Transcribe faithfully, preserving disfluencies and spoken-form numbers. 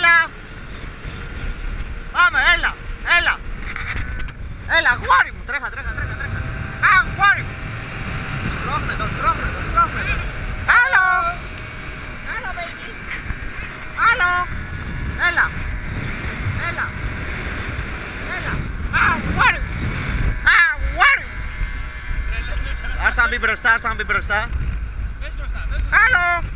έλα. Πάμε, έλα, έλα. Έλα, αγόρι μου, τρέχα, τρέχα, τρέχα, τρέχα. Αγόρι μου. Στρώχνε τον, στρώχνε τον, στρώχνε τον. Άλλο. Άλλο, παιδί. Άλλο. Έλα. Έλα. Έλα. Αγόρι μου. Αγόρι μου. Ας τα μπει μπροστά, ας τα μπει μπροστά. Άλλο.